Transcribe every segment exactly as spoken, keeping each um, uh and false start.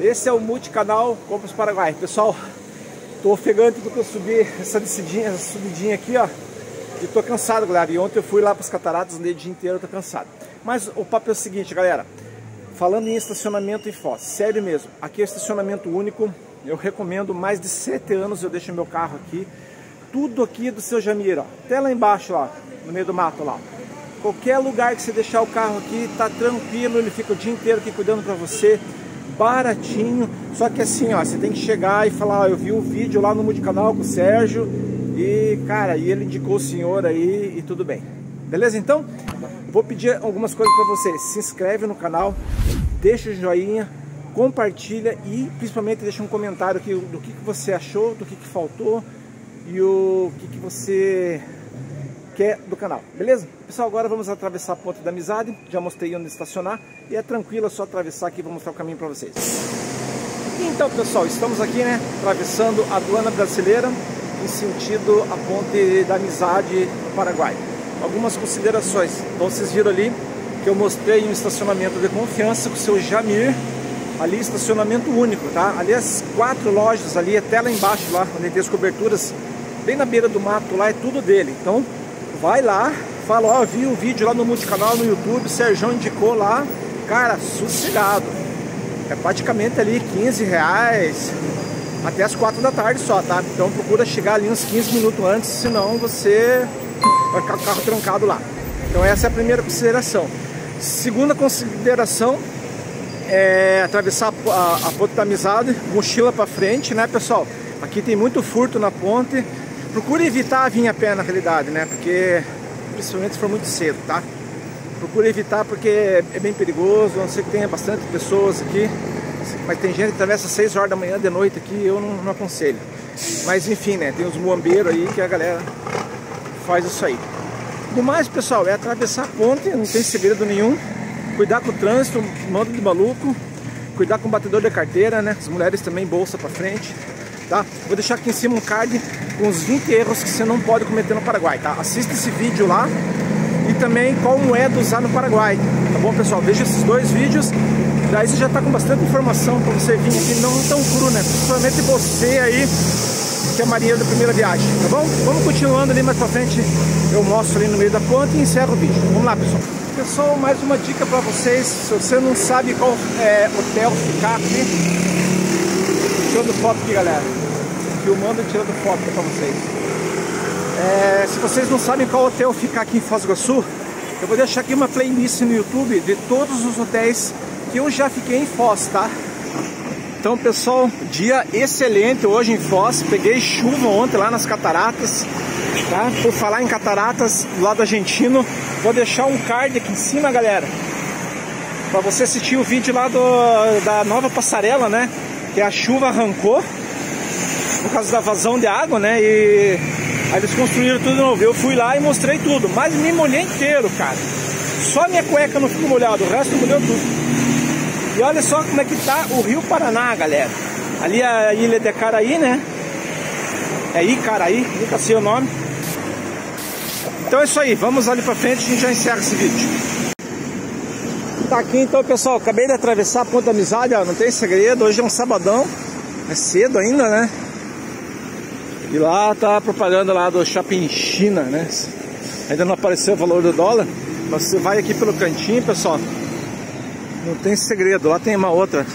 Esse é o Multicanal Compras Paraguai. Pessoal, tô ofegante do que eu subi essa descidinha, essa subidinha aqui, ó. E tô cansado, galera. E ontem eu fui lá para as cataratas, andei o dia inteiro, tô cansado. Mas o papo é o seguinte, galera. Falando em estacionamento e foto, sério mesmo. Aqui é estacionamento único. Eu recomendo, mais de sete anos eu deixo meu carro aqui. Tudo aqui é do seu Jamiro, ó. Até lá embaixo, ó, no meio do mato, lá. Qualquer lugar que você deixar o carro aqui, tá tranquilo, ele fica o dia inteiro aqui cuidando pra você, baratinho. Só que assim, ó, você tem que chegar e falar, ó, eu vi o vídeo lá no Multicanal com o Sérgio e, cara, e ele indicou o senhor aí e tudo bem. Beleza? Então, vou pedir algumas coisas pra vocês. Se inscreve no canal, deixa o joinha, compartilha e, principalmente, deixa um comentário aqui do que, que você achou, do que, que faltou e o que, que você... que é do canal, beleza? Pessoal, agora vamos atravessar a Ponte da Amizade, já mostrei onde estacionar, e é tranquilo, é só atravessar aqui, vou mostrar o caminho para vocês. Então, pessoal, estamos aqui, né, atravessando a Aduana Brasileira, em sentido a Ponte da Amizade, no Paraguai. Algumas considerações, então vocês viram ali, que eu mostrei um estacionamento de confiança com o seu Jamir, ali estacionamento único, tá? Ali as quatro lojas, ali até lá embaixo, lá, onde tem as coberturas, bem na beira do mato, lá é tudo dele, então... Vai lá, fala, ó, vi o vídeo lá no Multicanal, no YouTube, o Sérgio indicou lá, cara, sossegado. É praticamente ali quinze reais, até as quatro da tarde só, tá? Então procura chegar ali uns quinze minutos antes, senão você vai ficar com o carro trancado lá. Então essa é a primeira consideração. Segunda consideração é atravessar a, a, a Ponte da Amizade, mochila pra frente, né, pessoal? Aqui tem muito furto na ponte. Procure evitar vir a pé na realidade, né? Porque, principalmente se for muito cedo, tá? Procure evitar porque é bem perigoso, a não ser que tenha bastante pessoas aqui. Mas tem gente que atravessa seis horas da manhã de noite aqui, eu não, não aconselho. Mas enfim, né? Tem uns muambeiros aí que a galera faz isso aí. No mais, pessoal, é atravessar a ponte, não tem segredo nenhum. Cuidar com o trânsito, mando de maluco. Cuidar com o batedor da carteira, né? As mulheres também, bolsa pra frente. Tá? Vou deixar aqui em cima um card com os vinte erros que você não pode cometer no Paraguai, tá? Assista esse vídeo lá e também qual moeda usar no Paraguai, tá bom, pessoal? Veja esses dois vídeos, daí você já tá com bastante informação para você vir aqui não tão cru, né? Principalmente você aí que é marinheiro da primeira viagem, tá bom? Vamos continuando ali mais pra frente, eu mostro ali no meio da ponte e encerro o vídeo. Vamos lá, pessoal. Pessoal, mais uma dica para vocês, se você não sabe qual é, hotel ficar aqui, tirando foto aqui, galera, filmando e tirando foto para vocês. É, se vocês não sabem qual hotel ficar aqui em Foz do Iguaçu, eu vou deixar aqui uma playlist no YouTube de todos os hotéis que eu já fiquei em Foz, tá? Então, pessoal, dia excelente hoje em Foz, peguei chuva ontem lá nas cataratas, tá? Por falar em cataratas, do lado argentino, vou deixar um card aqui em cima, galera, para você assistir o vídeo lá do, da nova passarela, né? Que a chuva arrancou por causa da vazão de água, né? E aí eles construíram tudo de novo. Eu fui lá e mostrei tudo, mas me molhei inteiro, cara. Só minha cueca não ficou molhada, o resto molhou tudo. E olha só como é que tá o Rio Paraná, galera. Ali é a ilha de Caraí, né? É Icaraí, nunca sei o nome. Então é isso aí, vamos ali pra frente e a gente já encerra esse vídeo. Tá aqui então, pessoal, acabei de atravessar a Ponte da Amizade, ó, não tem segredo, hoje é um sabadão, é cedo ainda, né? E lá tá a propaganda lá do Shopping China, né? Ainda não apareceu o valor do dólar, mas você vai aqui pelo cantinho, pessoal, não tem segredo, lá tem uma outra,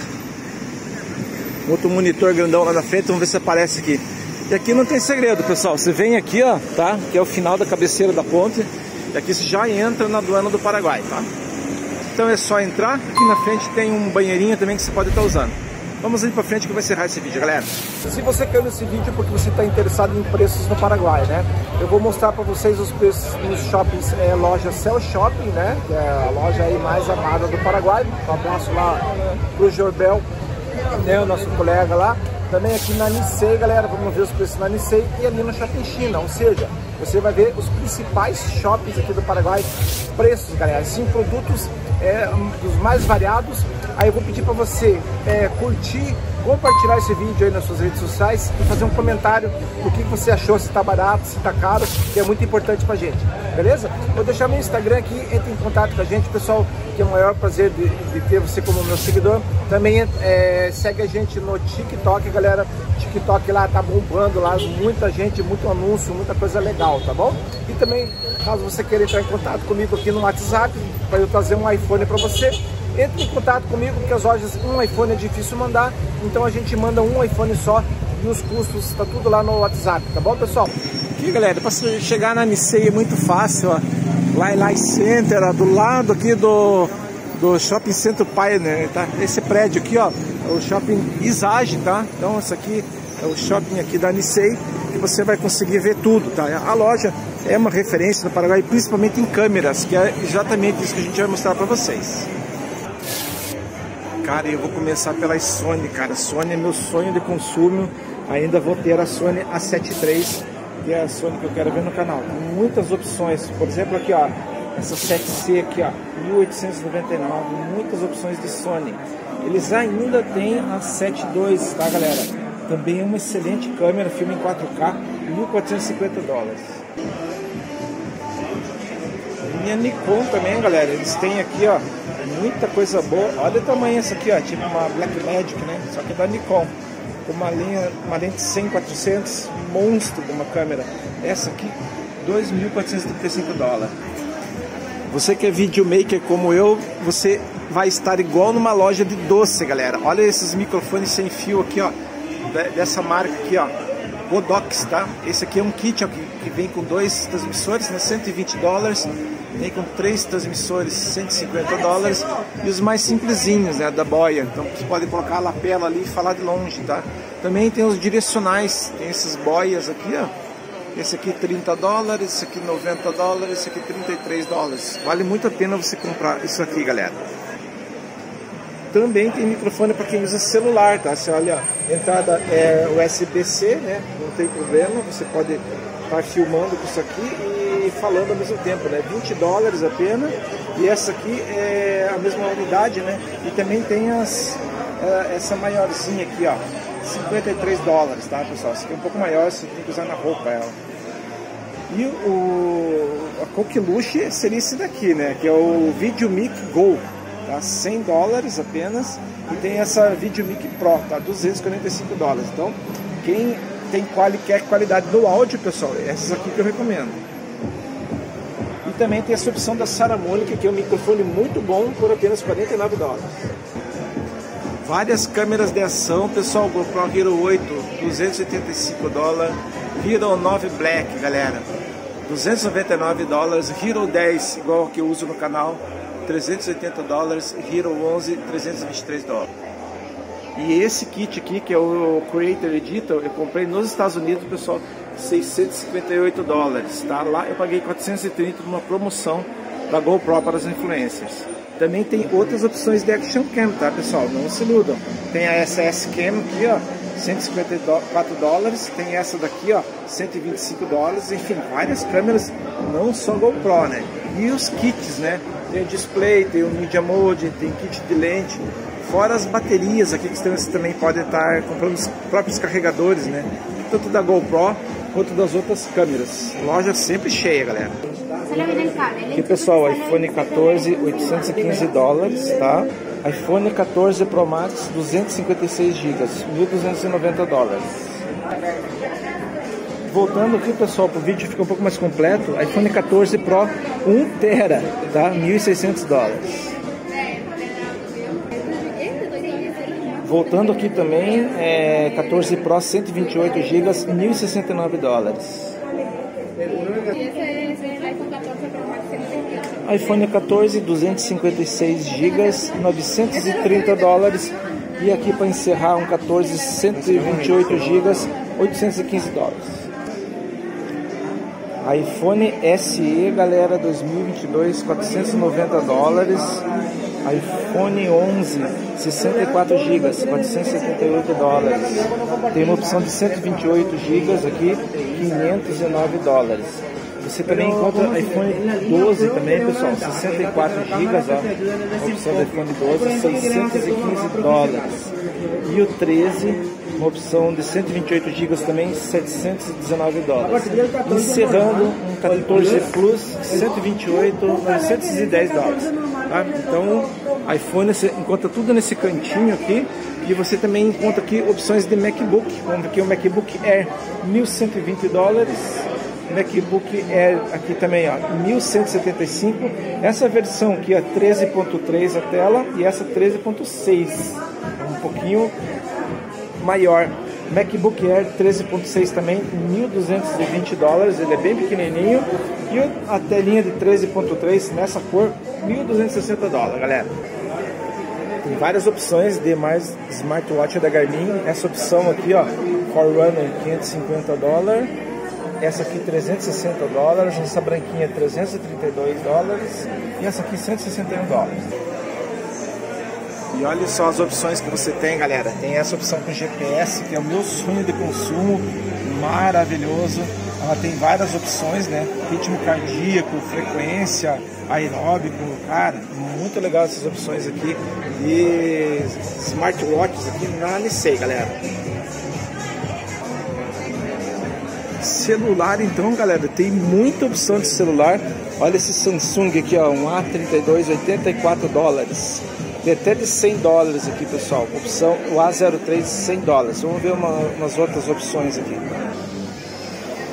outro monitor grandão lá na frente, vamos ver se aparece aqui. E aqui não tem segredo, pessoal, você vem aqui, ó, tá? Que é o final da cabeceira da ponte, e aqui você já entra na aduana do Paraguai, tá? Então é só entrar, aqui na frente tem um banheirinho também que você pode estar usando. Vamos ali pra frente que eu vou encerrar esse vídeo, galera. Se você caiu nesse vídeo porque você está interessado em preços no Paraguai, né? Eu vou mostrar pra vocês os preços nos shoppings, é, loja Cell Shopping, né? Que é a loja aí mais amada do Paraguai. Um abraço lá pro Jorbel, né? O nosso colega lá. Também aqui na Nissei, galera, vamos ver os preços na Nissei e ali no Shopping China, ou seja... você vai ver os principais shoppings aqui do Paraguai, preços, galera, sim, produtos é, dos mais variados. Aí eu vou pedir para você é, curtir, compartilhar esse vídeo aí nas suas redes sociais e fazer um comentário do que você achou, se tá barato, se tá caro, que é muito importante pra gente, beleza? Vou deixar meu Instagram aqui, entre em contato com a gente, pessoal, que é o maior prazer de, de ter você como meu seguidor. Também é, segue a gente no TikTok, galera, TikTok lá tá bombando lá, muita gente, muito anúncio, muita coisa legal, tá bom? E também, caso você queira entrar em contato comigo aqui no WhatsApp, para eu trazer um iPhone para você, entre em contato comigo, porque as lojas, um iPhone é difícil mandar, então a gente manda um iPhone só e os custos, tá tudo lá no WhatsApp, tá bom, pessoal? Aqui, galera, para chegar na Nissei é muito fácil, ó, lá em iCenter, ó, do lado aqui do, do Shopping Center Pioneer, tá? Esse prédio aqui, ó, é o Shopping Isage, tá? Então, esse aqui é o shopping aqui da Nissei, que você vai conseguir ver tudo, tá? A loja é uma referência no Paraguai, principalmente em câmeras, que é exatamente isso que a gente vai mostrar para vocês. Cara, eu vou começar pelas Sony, cara. Sony é meu sonho de consumo. Ainda vou ter a Sony A sete três, que é a Sony que eu quero ver no canal. Tem muitas opções, por exemplo, aqui, ó, essa sete C aqui, ó, mil oitocentos e noventa e nove, muitas opções de Sony. Eles ainda têm a sete dois, tá, galera? Também é uma excelente câmera, filme em quatro K, mil quatrocentos e cinquenta dólares. Minha Nikon também, galera, eles têm aqui, ó, muita coisa boa. Olha o tamanho essa aqui, ó, tipo uma Blackmagic, né, só que é da Nikon, uma, linha, uma lente cem quatrocentos, monstro de uma câmera. Essa aqui, dois mil quatrocentos e trinta e cinco dólares. Você que é videomaker como eu, você vai estar igual numa loja de doce, galera. Olha esses microfones sem fio aqui, ó, dessa marca aqui, ó, Godox, tá? Esse aqui é um kit, ó, que, que vem com dois transmissores, né, cento e vinte dólares, vem com três transmissores, cento e cinquenta dólares, e os mais simplesinhos, né, da boia, então você pode colocar a lapela ali e falar de longe, tá? Também tem os direcionais, tem essas boias aqui, ó, esse aqui trinta dólares, esse aqui noventa dólares, esse aqui trinta e três dólares, vale muito a pena você comprar isso aqui, galera. Também tem microfone para quem usa celular, tá? Você olha, a entrada é U S B C, né? Não tem problema, você pode estar tá filmando com isso aqui e falando ao mesmo tempo, né? vinte dólares apenas. E essa aqui é a mesma unidade, né? E também tem as, essa maiorzinha aqui, ó, cinquenta e três dólares, tá, pessoal? Essa aqui é um pouco maior, você tem que usar na roupa ela. E o a coqueluche seria esse daqui, né? Que é o VideoMic Go. Tá? cem dólares apenas. E tem essa VideoMic Pro, tá? duzentos e quarenta e cinco dólares. Então, quem tem quali, quer qualidade do áudio, pessoal, essas aqui que eu recomendo. E também tem essa opção da Saramônica, que é um microfone muito bom por apenas quarenta e nove dólares. Várias câmeras de ação, pessoal. GoPro Hero oito, duzentos e oitenta e cinco dólares. Hero nove Black, galera, duzentos e noventa e nove dólares. Hero dez, igual que eu uso no canal, trezentos e oitenta dólares, Hero onze, trezentos e vinte e três dólares. E esse kit aqui, que é o Creator Editor, eu comprei nos Estados Unidos, pessoal, seiscentos e cinquenta e oito dólares, tá? Lá eu paguei quatrocentos e trinta numa promoção da GoPro para os influencers. Também tem outras opções de Action Cam, tá, pessoal? Não se iludam. Tem a S S Cam aqui, ó, cento e cinquenta e quatro dólares. Tem essa daqui, ó, cento e vinte e cinco dólares. Enfim, várias câmeras, não só GoPro, né? E os kits, né? Tem o display, tem o media mode, tem kit de lente, fora as baterias aqui que você também pode estar comprando os próprios carregadores, né? Tanto da GoPro quanto das outras câmeras. Loja sempre cheia, galera. Aqui, pessoal, iPhone quatorze, oitocentos e quinze dólares, tá? iPhone quatorze Pro Max, duzentos e cinquenta e seis gigas, mil duzentos e noventa dólares. Voltando aqui, pessoal, para o vídeo ficar um pouco mais completo, iPhone quatorze Pro um tera, tá? mil e seiscentos dólares. Voltando aqui também, é, quatorze Pro cento e vinte e oito gigas, mil e sessenta e nove dólares. iPhone quatorze, duzentos e cinquenta e seis gigas, novecentos e trinta dólares. E aqui para encerrar, um quatorze, cento e vinte e oito gigas, oitocentos e quinze dólares. iPhone S E, galera, dois mil e vinte e dois, quatrocentos e noventa dólares. iPhone onze, sessenta e quatro gigas, quatrocentos e setenta e oito dólares. Tem uma opção de cento e vinte e oito gigas aqui, quinhentos e nove dólares. Você também encontra iPhone doze também, pessoal, sessenta e quatro gigas, ó, a opção do iPhone doze, seiscentos e quinze dólares. E o treze, uma opção de cento e vinte e oito gigas também, setecentos e dezenove dólares. Encerrando um quatorze Plus, cento e vinte e oito, novecentos e dez dólares. Tá? Então, iPhone você encontra tudo nesse cantinho aqui. E você também encontra aqui opções de MacBook, onde aqui o MacBook Air, mil cento e vinte dólares. MacBook Air aqui também, ó, mil cento e setenta e cinco. Essa versão aqui, ó, treze ponto três a tela, e essa treze ponto seis, um pouquinho maior. MacBook Air treze ponto seis também, mil duzentos e vinte dólares, ele é bem pequenininho. E a telinha de treze ponto três nessa cor, mil duzentos e sessenta dólares, galera. Tem várias opções de mais smartwatch da Garmin. Essa opção aqui, ó, Forerunner, quinhentos e cinquenta dólares. Essa aqui trezentos e sessenta dólares, essa branquinha trezentos e trinta e dois dólares e essa aqui cento e sessenta e um dólares. E olha só as opções que você tem, galera. Tem essa opção com G P S, que é o meu sonho de consumo, maravilhoso. Ela tem várias opções, né? Ritmo cardíaco, frequência, aeróbico, cara, muito legal essas opções aqui. E smartwatches aqui na Nissei, galera. Celular, então, galera, tem muita opção de celular. Olha esse Samsung aqui, ó, um A trinta e dois, oitenta e quatro dólares. Tem até de cem dólares aqui, pessoal. Opção, o A zero três, cem dólares. Vamos ver uma, umas outras opções aqui.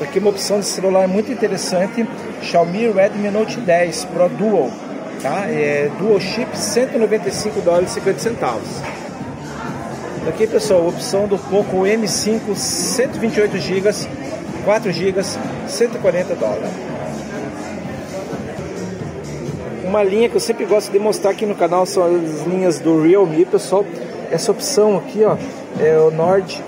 Aqui uma opção de celular muito interessante, Xiaomi Redmi Note dez Pro Dual, tá? É Dual Chip, cento e noventa e cinco dólares e cinquenta centavos. Aqui, pessoal, opção do Poco M cinco, cento e vinte e oito gigas, quatro gigas, cento e quarenta dólares. Uma linha que eu sempre gosto de mostrar aqui no canal são as linhas do Realme, pessoal. Essa opção aqui, ó, é o Nord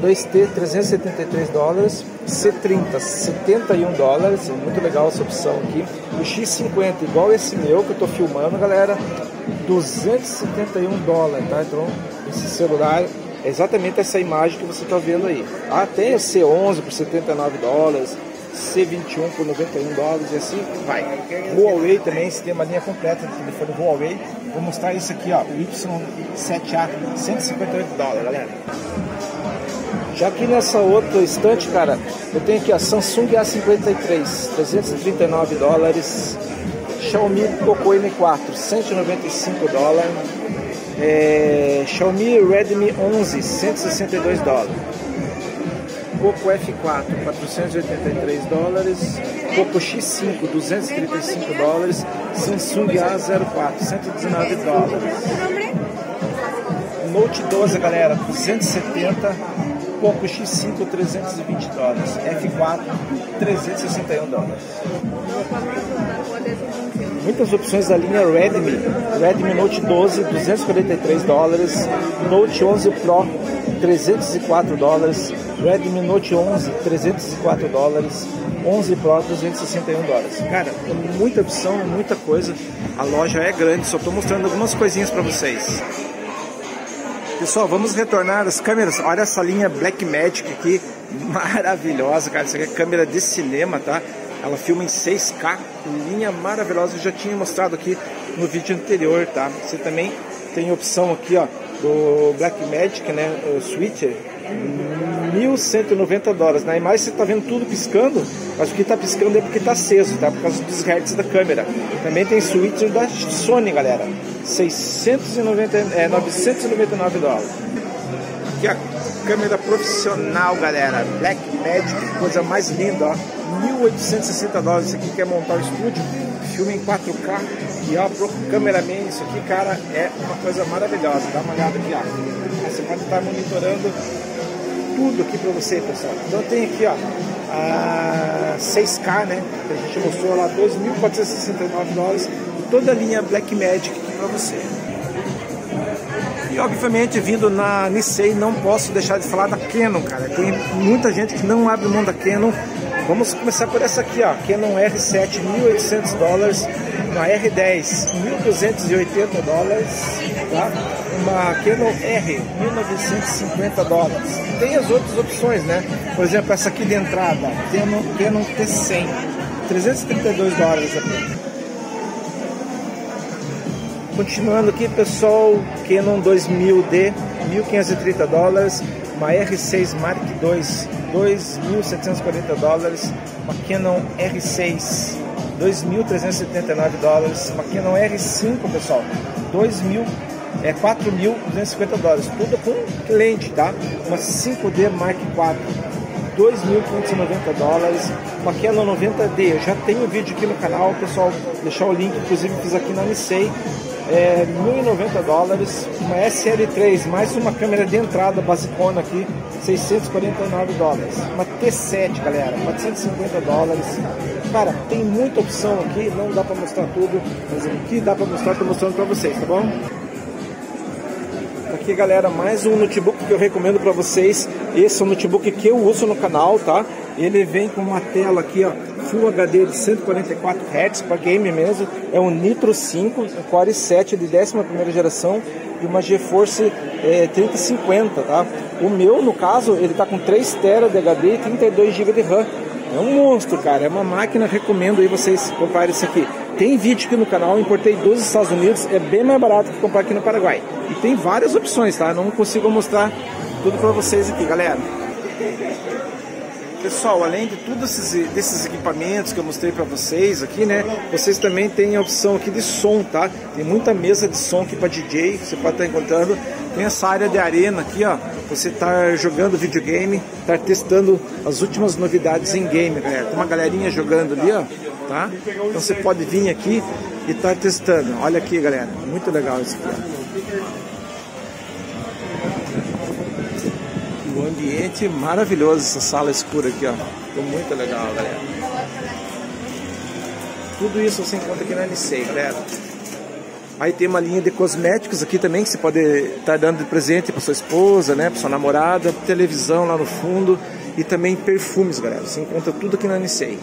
dois T, trezentos e setenta e três dólares, C trinta, setenta e um dólares, é muito legal essa opção aqui. O X cinquenta, igual esse meu que eu tô filmando, galera, duzentos e setenta e um dólares, tá? Então, esse celular é exatamente essa imagem que você tá vendo aí. Ah, tem o C onze por setenta e nove dólares, C vinte e um por noventa e um dólares e assim vai. Huawei também, você tem uma linha completa de telefone Huawei. Vou mostrar isso aqui, ó, o Y sete A, cento e cinquenta e oito dólares, galera. Já aqui nessa outra estante, cara, eu tenho aqui a Samsung A cinquenta e três, trezentos e trinta e nove dólares. Xiaomi Poco M quatro, cento e noventa e cinco dólares. É, Xiaomi Redmi onze, cento e sessenta e dois dólares. Poco F quatro, quatrocentos e oitenta e três dólares. Poco X cinco, duzentos e trinta e cinco dólares. Samsung A zero quatro, cento e dezenove dólares. Note doze, galera, duzentos e setenta. Poco X cinco, trezentos e vinte dólares. F quatro, trezentos e sessenta e um dólares. Muitas opções da linha Redmi. Redmi Note doze, duzentos e quarenta e três dólares. Note onze Pro, trezentos e quatro dólares. Redmi Note onze, trezentos e quatro dólares. onze Pro, duzentos e sessenta e um dólares. Cara, muita opção, muita coisa. A loja é grande, só estou mostrando algumas coisinhas para vocês. Pessoal, vamos retornar as câmeras. Olha essa linha Blackmagic aqui, maravilhosa, cara. Isso aqui é câmera de cinema, tá? Ela filma em seis K, linha maravilhosa. Eu já tinha mostrado aqui no vídeo anterior, tá? Você também tem opção aqui, ó, do Blackmagic, né, o Switcher, mil cento e noventa dólares. Na imagem você tá vendo tudo piscando, mas o que tá piscando é porque tá aceso, tá? Por causa dos hertz da câmera. Também tem Switcher da Sony, galera, seiscentos e noventa, é, novecentos e noventa e nove dólares. Aqui a câmera profissional, galera, Blackmagic, coisa mais linda, ó, mil oitocentos e sessenta dólares. Isso aqui quer montar o estúdio, filma em quatro K e ó, pro cameraman, isso aqui, cara, é uma coisa maravilhosa. Dá uma olhada aqui, ó, você pode estar monitorando tudo aqui pra você, pessoal. Então tem aqui, ó, a seis K, né, que a gente mostrou lá, doze mil quatrocentos e sessenta e nove dólares, toda a linha Blackmagic aqui pra você. E obviamente, vindo na Nissei, não posso deixar de falar da Canon, cara. Tem muita gente que não abre mão da Canon. Vamos começar por essa aqui, ó, Canon R sete, mil e oitocentos dólares, uma R dez, mil duzentos e oitenta dólares, tá? Uma Canon R, mil novecentos e cinquenta dólares. Tem as outras opções, né? Por exemplo, essa aqui de entrada, Canon, Canon T cem, trezentos e trinta e dois dólares. Continuando aqui, pessoal, Canon dois mil D, mil quinhentos e trinta dólares, uma R seis Mark dois, dois mil setecentos e quarenta dólares, uma Canon R seis, dois mil trezentos e setenta e nove dólares, uma Canon R cinco, pessoal, quatro mil duzentos e cinquenta dólares, tudo com lente, tá? Uma cinco D Mark quatro, dois mil quinhentos e noventa dólares, uma Canon noventa D, eu já tenho vídeo aqui no canal, pessoal, deixar o link, inclusive fiz aqui na Nissei, é, mil e noventa dólares, uma S S três, mais uma câmera de entrada basicona aqui, seiscentos e quarenta e nove dólares, uma T sete, galera, quatrocentos e cinquenta dólares, cara, tem muita opção aqui, não dá pra mostrar tudo, mas o que dá pra mostrar, tô mostrando pra vocês, tá bom? Aqui, galera, mais um notebook que eu recomendo para vocês. Esse é um notebook que eu uso no canal, tá? Ele vem com uma tela aqui, ó, Full H D de cento e quarenta e quatro hertz, para game mesmo. É um Nitro cinco, um Core sete de décima primeira geração e uma GeForce é, trinta cinquenta, tá? O meu, no caso, ele tá com três terabytes de H D e trinta e dois gigabytes de RAM. É um monstro, cara, é uma máquina, recomendo aí vocês comprarem isso aqui. Tem vídeo aqui no canal, importei dos Estados Unidos, é bem mais barato que comprar aqui no Paraguai. E tem várias opções, tá? Não consigo mostrar tudo pra vocês aqui, galera. Pessoal, além de todos esses, desses equipamentos que eu mostrei pra vocês aqui, né? Vocês também têm a opção aqui de som, tá? Tem muita mesa de som aqui pra D J, você pode estar encontrando. Tem essa área de arena aqui, ó. Você tá jogando videogame, tá testando as últimas novidades em game, galera. Tem uma galerinha jogando ali, ó. Tá? Então você pode vir aqui e tá testando. Olha aqui, galera, muito legal isso aqui, ó. O ambiente maravilhoso, essa sala escura aqui, ó. Ficou muito legal, galera. Tudo isso você encontra aqui na Nissei, galera. Aí tem uma linha de cosméticos aqui também, que você pode estar dando de presente para sua esposa, né, para sua namorada. Televisão lá no fundo. E também perfumes, galera. Você encontra tudo aqui na Nissei.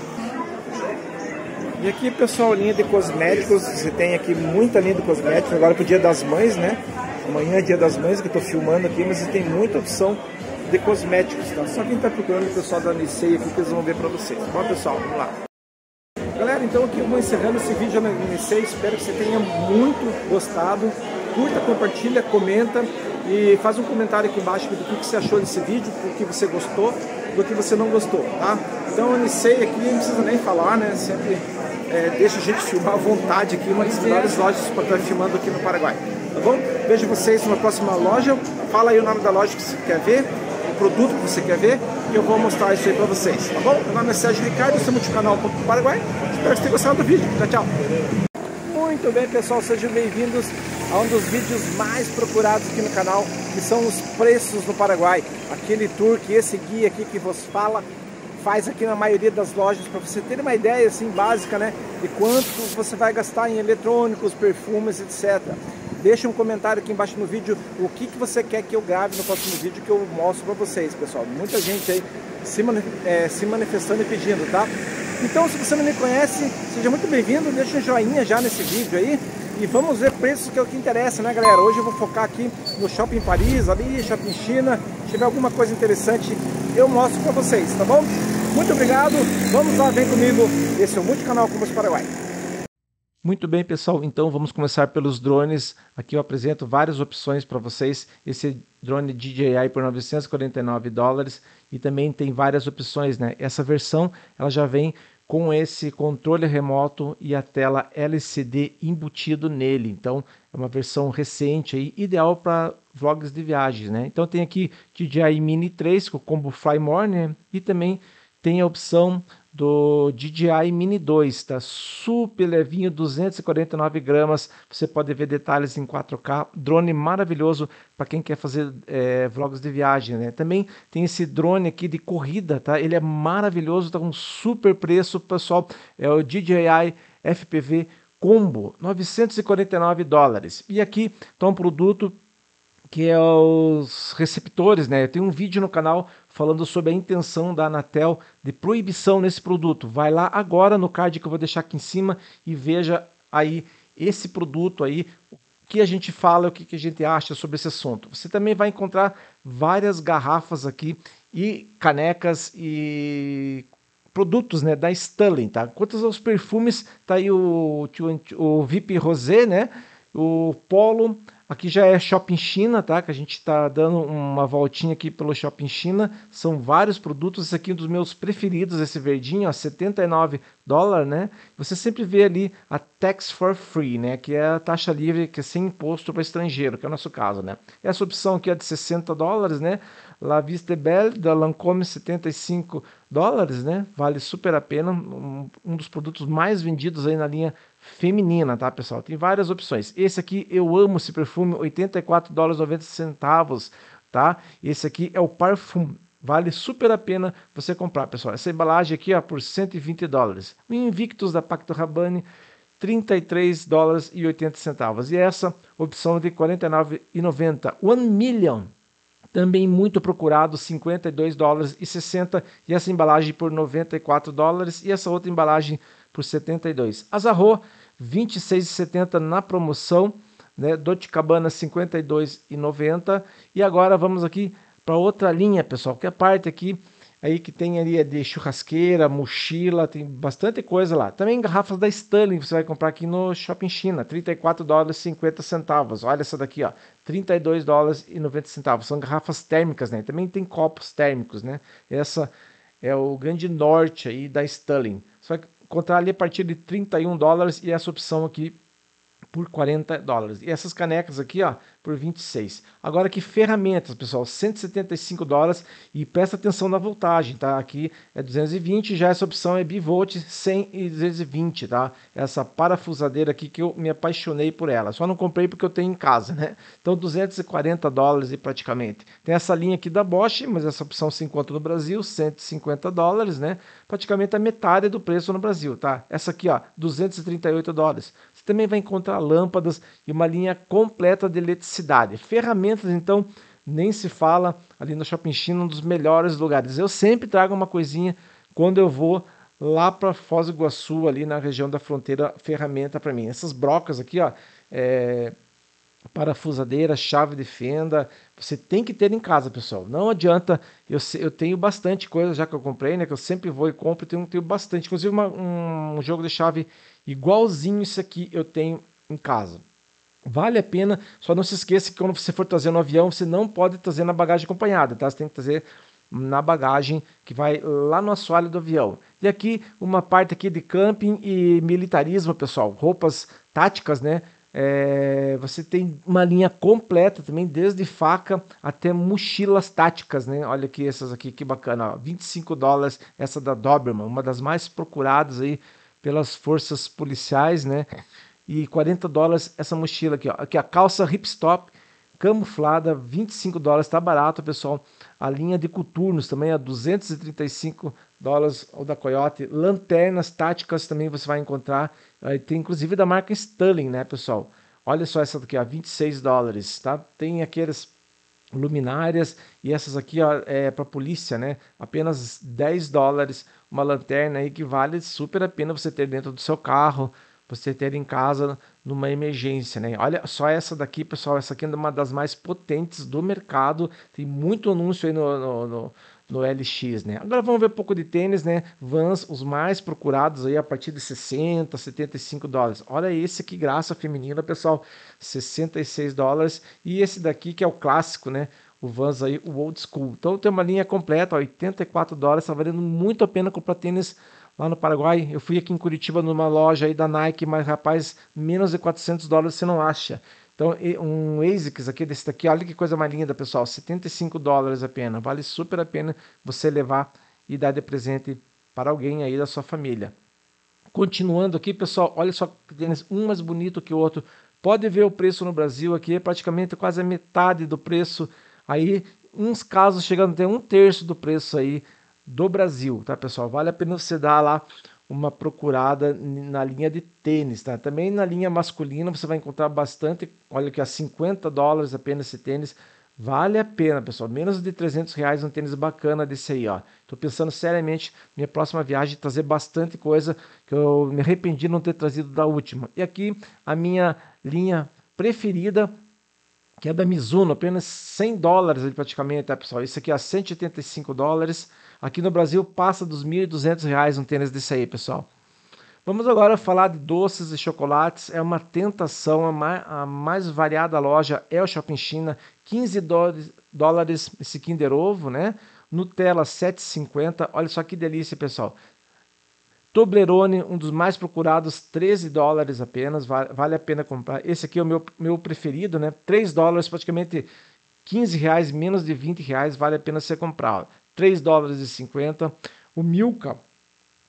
E aqui, pessoal, linha de cosméticos, você tem aqui muita linha de cosméticos, agora pro Dia das Mães, né? Amanhã é Dia das Mães, que eu tô filmando aqui, mas você tem muita opção de cosméticos, tá? Só quem tá procurando o pessoal da Nissei aqui, que eles vão ver pra vocês, tá bom, pessoal? Vamos lá. Galera, então aqui eu vou encerrando esse vídeo na Nissei, espero que você tenha muito gostado. Curta, compartilha, comenta e faz um comentário aqui embaixo do que você achou desse vídeo, do que você gostou, do que você não gostou, tá? Então a Nissei aqui, não precisa nem falar, né? Sempre... É, deixa a gente filmar à vontade aqui, uma das melhores lojas para estar filmando aqui no Paraguai, tá bom? Vejo vocês numa próxima loja, fala aí o nome da loja que você quer ver, o produto que você quer ver, e eu vou mostrar isso aí para vocês, tá bom? Meu nome é Sérgio Ricardo, sou Multicanal Compras Paraguai, espero que tenham gostado do vídeo, tchau, tchau! Muito bem, pessoal, sejam bem-vindos a um dos vídeos mais procurados aqui no canal, que são os preços no Paraguai, aquele tour que esse guia aqui que vos fala, faz aqui na maioria das lojas, para você ter uma ideia assim básica, né, de quanto você vai gastar em eletrônicos, perfumes, etc. Deixa um comentário aqui embaixo no vídeo o que que você quer que eu grave no próximo vídeo, que eu mostro para vocês, pessoal. Muita gente aí se, é, se manifestando e pedindo, tá? Então, se você não me conhece, seja muito bem-vindo, deixa um joinha já nesse vídeo aí e vamos ver preços, que é o que interessa, né, galera? Hoje eu vou focar aqui no Shopping Paris, ali, Shopping China. Se tiver alguma coisa interessante, eu mostro para vocês, tá bom? Muito obrigado, vamos lá, vem comigo, esse é o Multicanal Compras Paraguai. Muito bem, pessoal, então vamos começar pelos drones. Aqui eu apresento várias opções para vocês. Esse drone D J I por novecentos e quarenta e nove dólares e também tem várias opções, né? Essa versão ela já vem com esse controle remoto e a tela L C D embutido nele. Então é uma versão recente aí, ideal para vlogs de viagens, né? Então tem aqui D J I Mini três com o combo Fly More, né? E também tem a opção do D J I Mini dois, tá? Super levinho, duzentos e quarenta e nove gramas. Você pode ver detalhes em quatro K. Drone maravilhoso para quem quer fazer é, vlogs de viagem, né? Também tem esse drone aqui de corrida, tá? Ele é maravilhoso, tá com super preço, pessoal. É o D J I F P V Combo, novecentos e quarenta e nove dólares. E aqui tá um produto que é os receptores, né? Eu tenho um vídeo no canal falando sobre a intenção da Anatel de proibição nesse produto. Vai lá agora no card que eu vou deixar aqui em cima e veja aí esse produto aí, o que a gente fala, o que a gente acha sobre esse assunto. Você também vai encontrar várias garrafas aqui e canecas e produtos, né, da Stanley, tá? Quanto aos perfumes, tá aí o, o V I P Rosé, né? O Polo, aqui já é Shopping China, tá? Que a gente tá dando uma voltinha aqui pelo Shopping China. São vários produtos. Esse aqui é um dos meus preferidos, esse verdinho, ó, setenta e nove dólares, né? Você sempre vê ali a Tax for Free, né? Que é a taxa livre, que é sem imposto para estrangeiro, que é o nosso caso, né? Essa opção aqui é de sessenta dólares, né? La Vista Belle, da Lancôme, setenta e cinco dólares, né? Vale super a pena. Um, um dos produtos mais vendidos aí na linha feminina, tá, pessoal? Tem várias opções. Esse aqui, eu amo esse perfume, oitenta e quatro dólares e noventa centavos, tá? Esse aqui é o Parfum. Vale super a pena você comprar, pessoal. Essa embalagem aqui, ó, por cento e vinte dólares. O Invictus da Pacto Rabanne, trinta e três dólares e oitenta centavos. E essa opção de quarenta e nove e noventa. um milhão. Também muito procurado, cinquenta e dois dólares e sessenta, e essa embalagem por noventa e quatro dólares, e essa outra embalagem por setenta e dois. Azarro, vinte e seis e setenta na promoção, né? Dolce e Gabbana, cinquenta e dois e noventa. E agora vamos aqui para outra linha, pessoal, que é a parte aqui aí que tem ali é de churrasqueira, mochila, tem bastante coisa lá. Também garrafas da Stanley, você vai comprar aqui no Shopping China, trinta e quatro dólares e cinquenta centavos. Olha essa daqui, ó, trinta e dois dólares e noventa centavos. São garrafas térmicas, né? Também tem copos térmicos, né? Essa é o grande norte aí da Stanley. Você vai encontrar ali a partir de trinta e um dólares e essa opção aqui por quarenta dólares. E essas canecas aqui, ó, por vinte e seis. Agora que ferramentas, pessoal, cento e setenta e cinco dólares, e presta atenção na voltagem, tá? Aqui é duzentos e vinte, já essa opção é bivolt, cem e duzentos e vinte, tá? Essa parafusadeira aqui que eu me apaixonei por ela. Só não comprei porque eu tenho em casa, né? Então duzentos e quarenta dólares e praticamente. Tem essa linha aqui da Bosch, mas essa opção se encontra no Brasil, cento e cinquenta dólares, né? Praticamente a metade do preço no Brasil, tá? Essa aqui, ó, duzentos e trinta e oito dólares. Você também vai encontrar lâmpadas e uma linha completa de eletricidade. Ferramentas, então, nem se fala, ali no Shopping China, um dos melhores lugares. Eu sempre trago uma coisinha quando eu vou lá para Foz do Iguaçu, ali na região da fronteira, ferramenta para mim. Essas brocas aqui, ó, é... parafusadeira, chave de fenda, você tem que ter em casa, pessoal. Não adianta, eu, eu tenho bastante coisa já que eu comprei, né, que eu sempre vou e compro, tenho, tenho bastante. Inclusive uma, um jogo de chave igualzinho isso aqui eu tenho em casa. Vale a pena, só não se esqueça que quando você for trazer no avião, você não pode trazer na bagagem acompanhada, tá? Você tem que trazer na bagagem que vai lá no assoalho do avião. E aqui, uma parte aqui de camping e militarismo, pessoal, roupas táticas, né? É, você tem uma linha completa também, desde faca até mochilas táticas, né? Olha aqui essas aqui, que bacana, ó, vinte e cinco dólares, essa da Doberman, uma das mais procuradas aí pelas forças policiais, né? E quarenta dólares essa mochila aqui, ó, aqui a calça hipstop camuflada, vinte e cinco dólares, tá barato, pessoal. A linha de coturnos também é duzentos e trinta e cinco dólares, ou da Coyote. Lanternas táticas também você vai encontrar. Tem inclusive da marca Stanley, né, pessoal? Olha só essa daqui, ó, vinte e seis dólares, tá? Tem aqueles luminárias e essas aqui, ó, é para polícia, né? Apenas dez dólares, uma lanterna aí que vale super a pena você ter dentro do seu carro, você ter em casa numa emergência, né? Olha só essa daqui, pessoal, essa aqui é uma das mais potentes do mercado, tem muito anúncio aí no, no, no, no L X, né? Agora vamos ver um pouco de tênis, né? Vans, os mais procurados aí a partir de sessenta, setenta e cinco dólares. Olha esse que graça feminina, pessoal, sessenta e seis dólares, e esse daqui que é o clássico, né? O Vans aí, o Old School. Então tem uma linha completa, ó, oitenta e quatro dólares, tá valendo muito a pena comprar tênis lá no Paraguai. Eu fui aqui em Curitiba numa loja aí da Nike, mas rapaz, menos de quatrocentos dólares você não acha. Então um ASICS aqui, desse daqui, olha que coisa mais linda, pessoal, setenta e cinco dólares apenas, vale super a pena você levar e dar de presente para alguém aí da sua família. Continuando aqui, pessoal, olha só, um mais bonito que o outro, pode ver o preço no Brasil aqui, é praticamente quase a metade do preço aí, uns casos chegando até um terço do preço aí do Brasil, tá, pessoal? Vale a pena você dar lá uma procurada na linha de tênis, tá? Também na linha masculina você vai encontrar bastante. Olha que a cinquenta dólares apenas esse tênis, vale a pena, pessoal. Menos de trezentos reais um tênis bacana desse aí, ó. Tô pensando seriamente minha próxima viagem trazer bastante coisa que eu me arrependi de não ter trazido da última. E aqui a minha linha preferida, que é da Mizuno, apenas cem dólares ali praticamente, tá, pessoal? Isso aqui é a cento e oitenta e cinco dólares. Aqui no Brasil passa dos mil e duzentos reais um tênis desse aí, pessoal. Vamos agora falar de doces e chocolates. É uma tentação, a mais variada loja é o Shopping China, quinze dólares esse Kinder Ovo, né? Nutella sete e cinquenta, olha só que delícia, pessoal. Toblerone, um dos mais procurados, treze dólares apenas, vale a pena comprar. Esse aqui é o meu, meu preferido, né? três dólares, praticamente quinze reais, menos de vinte reais, vale a pena você comprar. três dólares e cinquenta. O Milka,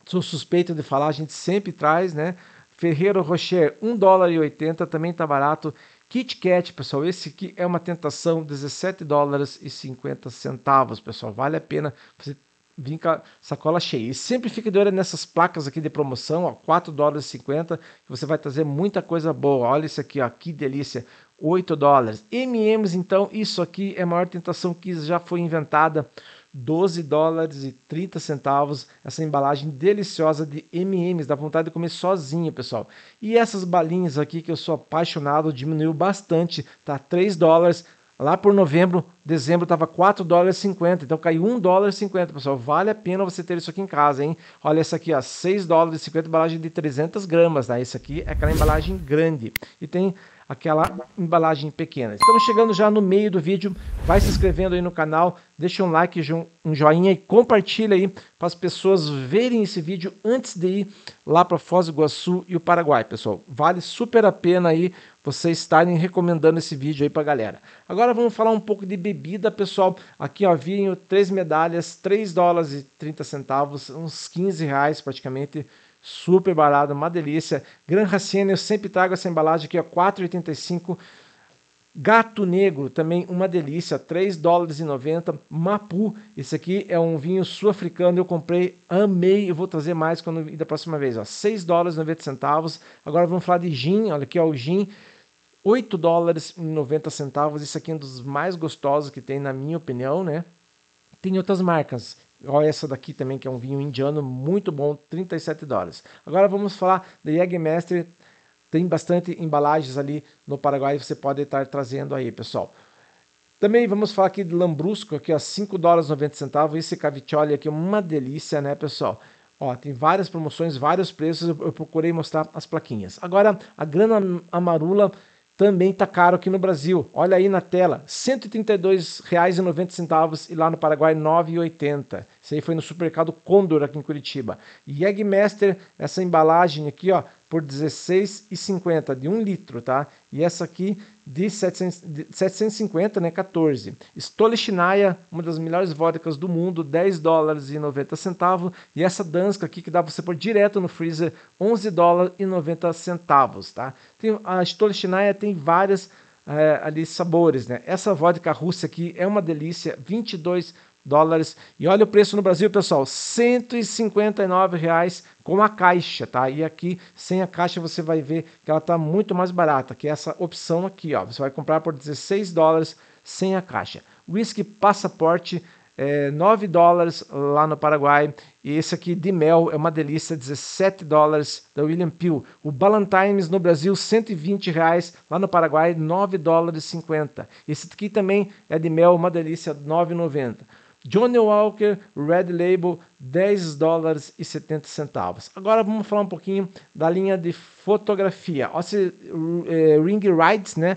sou suspeito de falar, a gente sempre traz, né? Ferreiro Rocher, um dólar e oitenta, também tá barato. Kit Kat, pessoal, esse aqui é uma tentação, dezessete dólares e cinquenta centavos, pessoal, vale a pena você vim com a sacola cheia. E sempre fica de olho nessas placas aqui de promoção, ó, quatro dólares e cinquenta, que você vai trazer muita coisa boa. Olha isso aqui, ó, que delícia, oito dólares. M e M's, então, isso aqui é a maior tentação que já foi inventada, doze dólares e trinta centavos, essa embalagem deliciosa de M e M's, dá vontade de comer sozinho, pessoal. E essas balinhas aqui que eu sou apaixonado, diminuiu bastante, tá? três dólares. Lá por novembro, dezembro, estava quatro dólares e cinquenta, então caiu um dólar e cinquenta, pessoal. Vale a pena você ter isso aqui em casa, hein? Olha essa aqui, ó, seis dólares e cinquenta, embalagem de trezentas gramas, tá? Essa aqui é aquela embalagem grande e tem aquela embalagem pequena. Estamos chegando já no meio do vídeo, vai se inscrevendo aí no canal, deixa um like, um joinha e compartilha aí para as pessoas verem esse vídeo antes de ir lá para Foz do Iguaçu e o Paraguai, pessoal. Vale super a pena aí vocês estarem recomendando esse vídeo aí pra galera. Agora vamos falar um pouco de bebida, pessoal. Aqui, ó, vinho, três medalhas, três dólares e trinta centavos, uns quinze reais praticamente, super barato, uma delícia. Gran Raciene, eu sempre trago essa embalagem aqui, ó, quatro e oitenta e cinco. Gato Negro, também uma delícia, três dólares e noventa. Mapu, esse aqui é um vinho sul-africano, eu comprei, amei, eu vou trazer mais quando da próxima vez, ó, seis dólares e noventa centavos. Agora vamos falar de gin, olha aqui, ó, o gin, oito dólares e noventa centavos. Isso aqui é um dos mais gostosos que tem, na minha opinião, né? Tem outras marcas. Olha essa daqui também, que é um vinho indiano muito bom, trinta e sete dólares. Agora vamos falar da Jägermeister. Tem bastante embalagens ali no Paraguai, você pode estar trazendo aí, pessoal. Também vamos falar aqui de Lambrusco, aqui, ó, cinco dólares e noventa centavos. Esse caviccioli aqui é uma delícia, né, pessoal? Ó, tem várias promoções, vários preços, eu procurei mostrar as plaquinhas. Agora, a Grana Amarula também tá caro aqui no Brasil. Olha aí na tela, cento e trinta e dois reais e noventa centavos e lá no Paraguai nove e oitenta. Isso aí foi no supermercado Condor aqui em Curitiba. Jägermeister, essa embalagem aqui, ó, por dezesseis e cinquenta de um litro, tá? E essa aqui de setecentos, de setecentos e cinquenta, né, quatorze. Stolichnaya, uma das melhores vodkas do mundo, dez dólares e noventa centavos, e essa Danska aqui que dá pra você pôr direto no freezer, onze dólares e noventa centavos, tá? Tem a Stolichnaya, tem várias é, ali sabores, né? Essa vodka russa aqui é uma delícia, vinte e dois dólares. E olha o preço no Brasil, pessoal, cento e cinquenta e nove reais com a caixa, tá? E aqui sem a caixa você vai ver que ela tá muito mais barata, que é essa opção aqui, ó. Você vai comprar por dezesseis dólares sem a caixa. Whisky Passaporte, é, nove dólares lá no Paraguai. E esse aqui de mel é uma delícia, dezessete dólares, da William Peel. O Ballantines no Brasil, cento e vinte reais, lá no Paraguai, nove dólares e cinquenta. Esse aqui também é de mel, uma delícia, nove e noventa. Johnny Walker Red Label, dez dólares e setenta centavos. Agora vamos falar um pouquinho da linha de fotografia. Ó, esse, é, Ring Rides, né?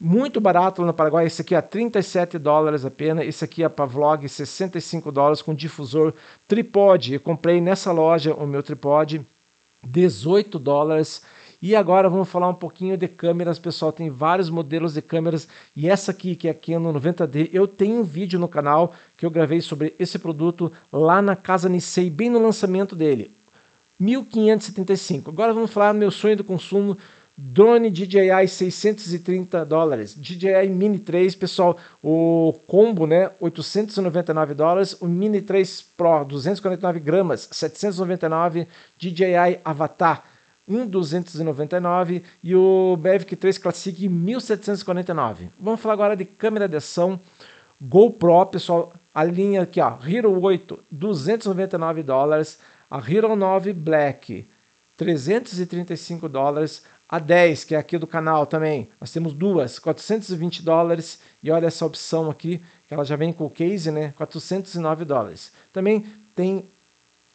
Muito barato lá no Paraguai. Esse aqui é trinta e sete dólares apenas. Esse aqui é para vlog, sessenta e cinco dólares com difusor. Tripode, eu comprei nessa loja o meu tripode, dezoito dólares. E agora vamos falar um pouquinho de câmeras, pessoal. Tem vários modelos de câmeras. E essa aqui, que é a Canon noventa D, eu tenho um vídeo no canal que eu gravei sobre esse produto lá na casa Nissei, bem no lançamento dele, mil quinhentos e setenta e cinco. Agora vamos falar do meu sonho de consumo Drone D J I seiscentos e trinta dólares, D J I Mini três, pessoal, o combo, né, oitocentos e noventa e nove dólares, o Mini três Pro, duzentos e quarenta e nove gramas, setecentos e noventa e nove, D J I Avatar, mil duzentos e noventa e nove e o Mavic três Classic, mil setecentos e quarenta e nove. Vamos falar agora de câmera de ação GoPro, pessoal, a linha aqui, ó, Hero oito, duzentos e noventa e nove dólares, a Hero nove Black, trezentos e trinta e cinco dólares, a dez, que é aqui do canal também, nós temos duas, quatrocentos e vinte dólares, e olha essa opção aqui, que ela já vem com o case, né, quatrocentos e nove dólares. Também tem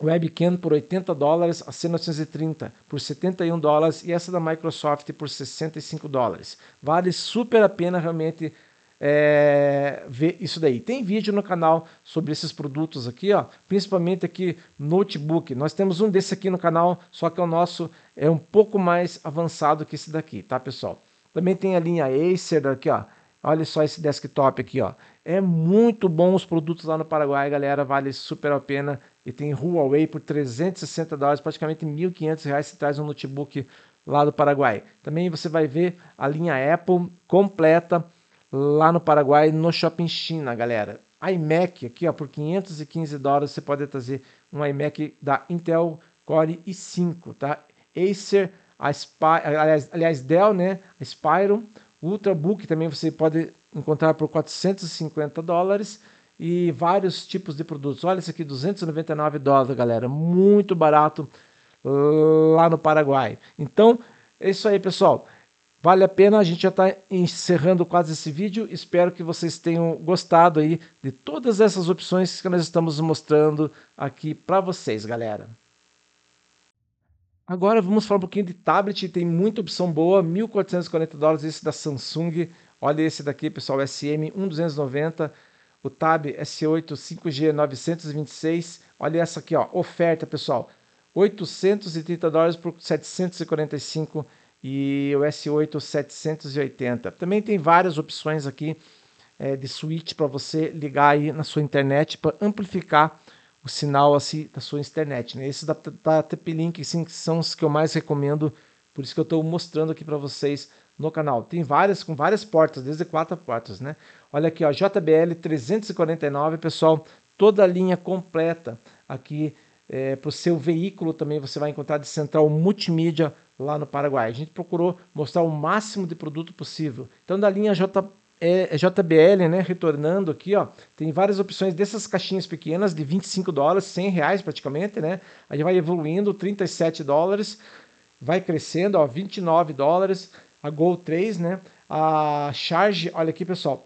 webcam por oitenta dólares, a C novecentos e trinta por setenta e um dólares, e essa da Microsoft por sessenta e cinco dólares. Vale super a pena realmente é, ver isso daí. Tem vídeo no canal sobre esses produtos aqui, ó, principalmente aqui notebook. Nós temos um desse aqui no canal, só que o nosso é um pouco mais avançado que esse daqui, tá, pessoal? Também tem a linha Acer aqui, ó. Olha só esse desktop aqui, ó. É muito bom os produtos lá no Paraguai, galera. Vale super a pena. E tem Huawei por trezentos e sessenta dólares, praticamente mil e quinhentos reais, se traz um notebook lá do Paraguai. Também você vai ver a linha Apple completa lá no Paraguai, no Shopping China, galera. iMac aqui, ó, por quinhentos e quinze dólares, você pode trazer um iMac da Intel Core i cinco, tá? Acer, a Spy, aliás, aliás, Dell, né? A Spyro, Ultrabook também você pode encontrar por quatrocentos e cinquenta dólares. E vários tipos de produtos. Olha esse aqui, duzentos e noventa e nove dólares, galera. Muito barato lá no Paraguai. Então, é isso aí, pessoal. Vale a pena, a gente já está encerrando quase esse vídeo. Espero que vocês tenham gostado aí de todas essas opções que nós estamos mostrando aqui para vocês, galera. Agora vamos falar um pouquinho de tablet. Tem muita opção boa, mil quatrocentos e quarenta dólares, esse da Samsung. Olha esse daqui, pessoal, S M mil duzentos e noventa. O Tab S oito cinco G novecentos e vinte e seis, olha essa aqui, ó, oferta, pessoal, oitocentos e trinta dólares por setecentos e quarenta e cinco, e o S oito setecentos e oitenta. Também tem várias opções aqui é, de switch para você ligar aí na sua internet, para amplificar o sinal assim da sua internet, né? Esses da, da T P-Link, sim, são os que eu mais recomendo, por isso que eu estou mostrando aqui para vocês no canal. Tem várias, com várias portas, desde quatro portas, né? Olha aqui, ó, J B L trezentos e quarenta e nove, pessoal, toda a linha completa aqui é, para o seu veículo também você vai encontrar de central multimídia lá no Paraguai. A gente procurou mostrar o máximo de produto possível. Então, da linha J, é, J B L, né, retornando aqui, ó, tem várias opções dessas caixinhas pequenas de vinte e cinco dólares, cem reais praticamente, né? Aí vai evoluindo, trinta e sete dólares, vai crescendo, ó, vinte e nove dólares, a Go três, né? A Charge, olha aqui, pessoal,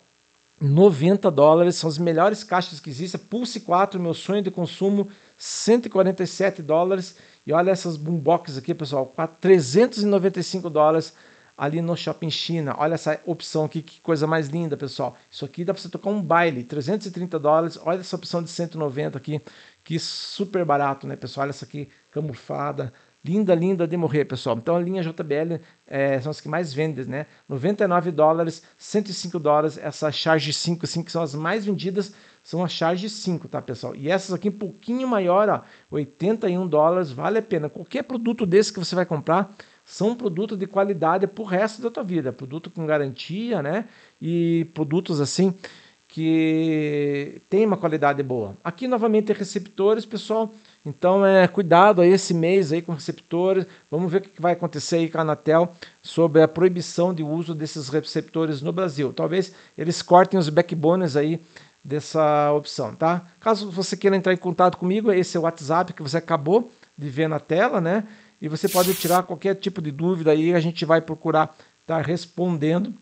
noventa dólares, são as melhores caixas que existem. Pulse quatro, meu sonho de consumo, cento e quarenta e sete dólares. E olha essas boombox aqui, pessoal, trezentos e noventa e cinco dólares ali no Shopping China. Olha essa opção aqui, que coisa mais linda, pessoal. Isso aqui dá para você tocar um baile, trezentos e trinta dólares. Olha essa opção de cento e noventa aqui, que super barato, né, pessoal? Olha essa aqui, camuflada. Linda, linda de morrer, pessoal. Então, a linha J B L é, são as que mais vendem, né? noventa e nove dólares, cento e cinco dólares. Essa Charge cinco, assim, que são as mais vendidas, são a Charge cinco, tá, pessoal? E essas aqui, um pouquinho maior, ó, oitenta e um dólares, vale a pena. Qualquer produto desse que você vai comprar, são produtos de qualidade pro resto da tua vida. Produto com garantia, né? E produtos, assim, que tem uma qualidade boa. Aqui, novamente, receptores, pessoal. Então, é, cuidado aí esse mês aí com receptores. Vamos ver o que vai acontecer aí com a Anatel sobre a proibição de uso desses receptores no Brasil. Talvez eles cortem os backbones aí dessa opção, tá? Caso você queira entrar em contato comigo, esse é o WhatsApp que você acabou de ver na tela, né? E você pode tirar qualquer tipo de dúvida aí, a gente vai procurar estar respondendo,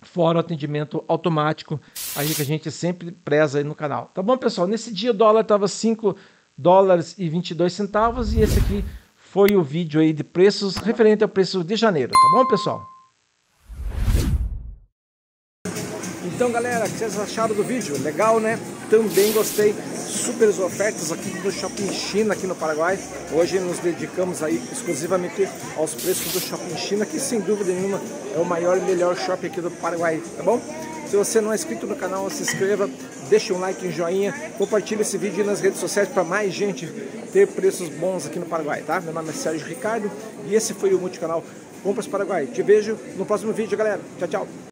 fora o atendimento automático aí que a gente sempre preza aí no canal. Tá bom, pessoal? Nesse dia o dólar estava cinco dólares e vinte e dois centavos e esse aqui foi o vídeo aí de preços referente ao preço de janeiro, tá bom, pessoal? Então, galera, o que vocês acharam do vídeo? Legal, né? Também gostei. Super ofertas aqui do Shopping China aqui no Paraguai. Hoje nos dedicamos aí exclusivamente aos preços do Shopping China, que sem dúvida nenhuma é o maior e melhor shopping aqui do Paraguai, tá bom? Se você não é inscrito no canal, se inscreva, deixe um like, um joinha, compartilhe esse vídeo nas redes sociais para mais gente ter preços bons aqui no Paraguai, tá? Meu nome é Sérgio Ricardo e esse foi o Multicanal Compras Paraguai. Te vejo no próximo vídeo, galera. Tchau, tchau.